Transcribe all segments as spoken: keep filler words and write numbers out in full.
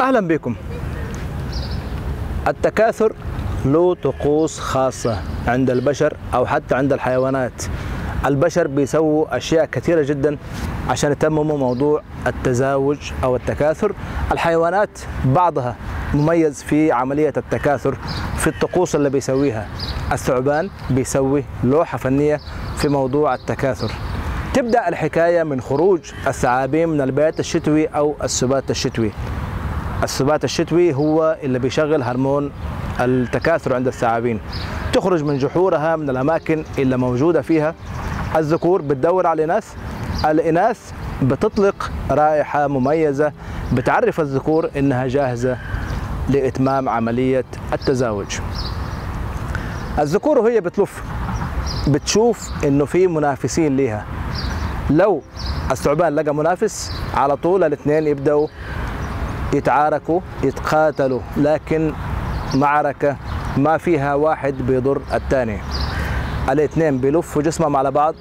أهلا بكم. التكاثر له طقوس خاصة عند البشر أو حتى عند الحيوانات. البشر بيسووا أشياء كثيرة جدا عشان يتمموا موضوع التزاوج أو التكاثر. الحيوانات بعضها مميز في عملية التكاثر في الطقوس اللي بيسويها. الثعبان بيسوي لوحة فنية في موضوع التكاثر. تبدأ الحكاية من خروج الثعابين من البيت الشتوي أو السبات الشتوي. السبات الشتوي هو اللي بيشغل هرمون التكاثر عند الثعابين. تخرج من جحورها من الأماكن اللي موجودة فيها. الذكور بتدور على الإناث. الإناث بتطلق رائحة مميزة بتعرف الذكور إنها جاهزة لإتمام عملية التزاوج. الذكور وهي بتلف بتشوف إنه في منافسين ليها. لو الثعبان لقى منافس على طول الاثنين يبدأوا يتعاركوا يتقاتلوا، لكن معركة ما فيها واحد بيضر الثاني. الاثنين بيلفوا جسمهم على بعض،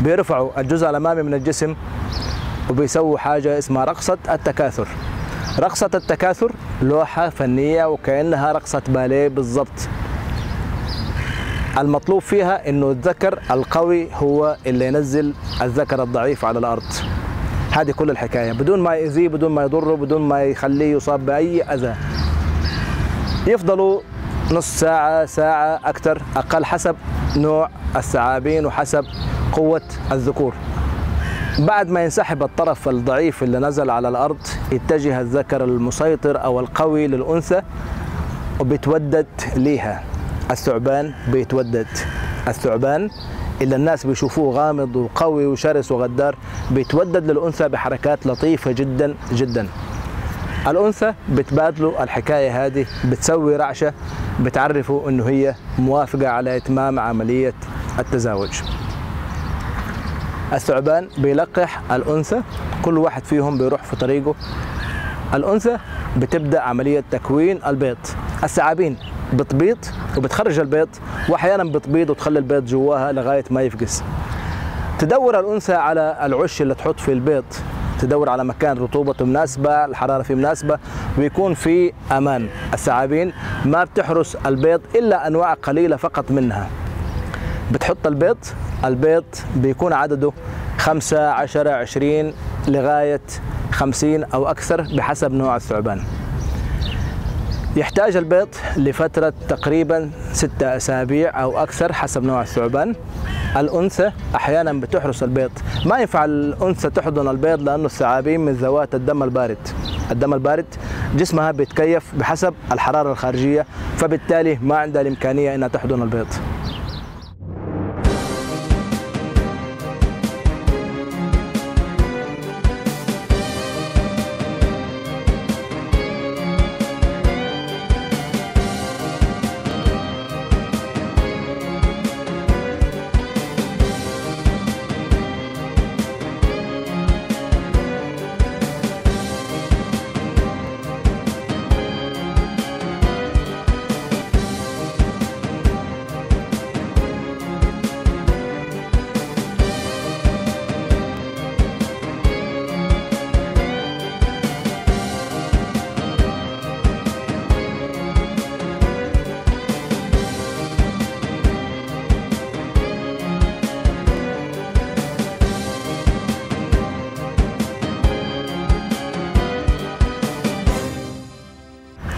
بيرفعوا الجزء الأمامي من الجسم وبيسووا حاجة اسمها رقصة التكاثر. رقصة التكاثر لوحة فنية وكأنها رقصة باليه بالضبط. المطلوب فيها إنه الذكر القوي هو اللي ينزل الذكر الضعيف على الأرض. هذه كل الحكاية بدون ما يأذيه، بدون ما يضره، بدون ما يخليه يصاب بأي أذى. يفضلوا نص ساعة، ساعة، أكثر، أقل، حسب نوع الثعابين وحسب قوة الذكور. بعد ما ينسحب الطرف الضعيف اللي نزل على الأرض يتجه الذكر المسيطر أو القوي للأنثى وبيتودد ليها. الثعبان بيتودد. الثعبان اللي الناس بيشوفوه غامض وقوي وشرس وغدار بيتودد للأنثى بحركات لطيفة جدا جدا. الأنثى بتبادلوا الحكاية هذه، بتسوي رعشة بتعرفوا إنه هي موافقة على إتمام عملية التزاوج. الثعبان بيلقح الأنثى، كل واحد فيهم بيروح في طريقه. الأنثى بتبدأ عملية تكوين البيض. الثعابين بتبيض وبتخرج البيض، وأحيانا بتبيض وتخلي البيض جواها لغاية ما يفقس. تدور الأنثى على العش اللي تحط في البيض، تدور على مكان رطوبته مناسبة، الحرارة فيه مناسبة، ويكون في أمان. الثعابين ما بتحرس البيض إلا أنواع قليلة فقط منها. بتحط البيض، البيض بيكون عدده خمسة، عشرة، عشرين، لغاية خمسين أو أكثر بحسب نوع الثعبان. يحتاج البيض لفترة تقريبا ستة أسابيع أو أكثر حسب نوع الثعبان. الأنثى أحيانا بتحرس البيض. ما ينفع الأنثى تحضن البيض لأنه الثعابين من ذوات الدم البارد. الدم البارد جسمها بيتكيف بحسب الحرارة الخارجية، فبالتالي ما عندها الإمكانية أنها تحضن البيض.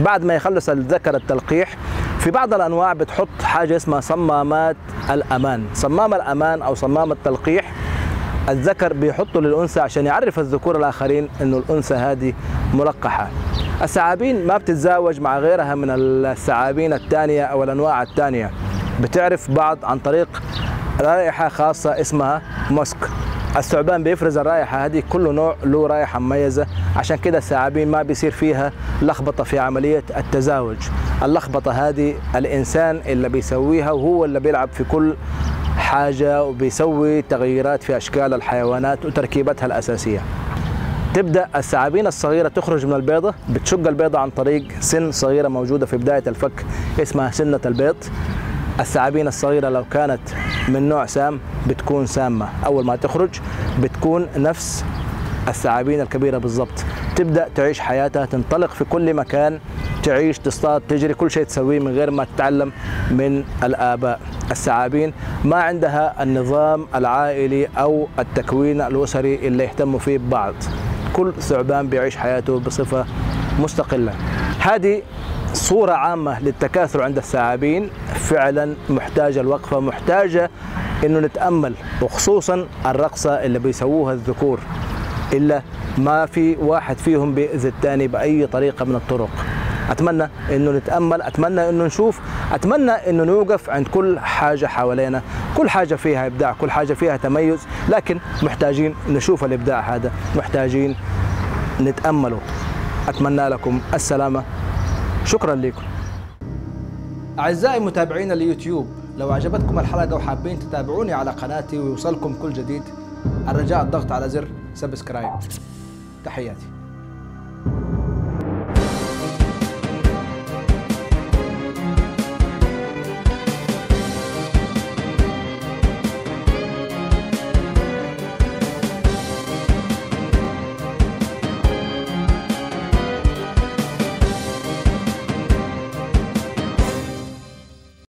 بعد ما يخلص الذكر التلقيح، في بعض الأنواع بتحط حاجة اسمها صمامات الأمان. صمام الأمان أو صمام التلقيح الذكر بيحطه للأنثى عشان يعرف الذكور الآخرين إنه الأنثى هذه ملقحة. الثعابين ما بتتزاوج مع غيرها من الثعابين الثانية أو الأنواع الثانية. بتعرف بعض عن طريق رائحة خاصة اسمها مسك. الثعبان بيفرز الرائحة هذه، كل نوع له رائحة مميزة، عشان كده الثعابين ما بيصير فيها لخبطة في عملية التزاوج. اللخبطة هذه الإنسان اللي بيسويها، وهو اللي بيلعب في كل حاجة وبيسوي تغييرات في أشكال الحيوانات وتركيبتها الأساسية. تبدأ الثعابين الصغيرة تخرج من البيضة، بتشق البيضة عن طريق سن صغيرة موجودة في بداية الفك اسمها سنة البيض. الثعابين الصغيرة لو كانت من نوع سام بتكون سامة، أول ما تخرج بتكون نفس الثعابين الكبيرة بالضبط. تبدأ تعيش حياتها، تنطلق في كل مكان، تعيش، تصطاد، تجري، كل شيء تسويه من غير ما تتعلم من الآباء. الثعابين ما عندها النظام العائلي أو التكوين الأسري اللي يهتموا فيه ببعض، كل ثعبان بيعيش حياته بصفة مستقلة. هذه صورة عامة للتكاثر عند الثعابين، فعلا محتاجة الوقفة، محتاجة إنه نتأمل، وخصوصا الرقصة اللي بيسووها الذكور، إلا ما في واحد فيهم بيأذي الثاني بأي طريقة من الطرق. أتمنى إنه نتأمل، أتمنى إنه نشوف، أتمنى إنه نوقف عند كل حاجة حوالينا، كل حاجة فيها إبداع، كل حاجة فيها تميز، لكن محتاجين نشوف الإبداع هذا، محتاجين نتأمله. أتمنى لكم السلامة، شكرا لكم. أعزائي متابعين اليوتيوب، لو عجبتكم الحلقة وحابين تتابعوني على قناتي ويوصلكم كل جديد، الرجاء الضغط على زر سبسكرايب. تحياتي.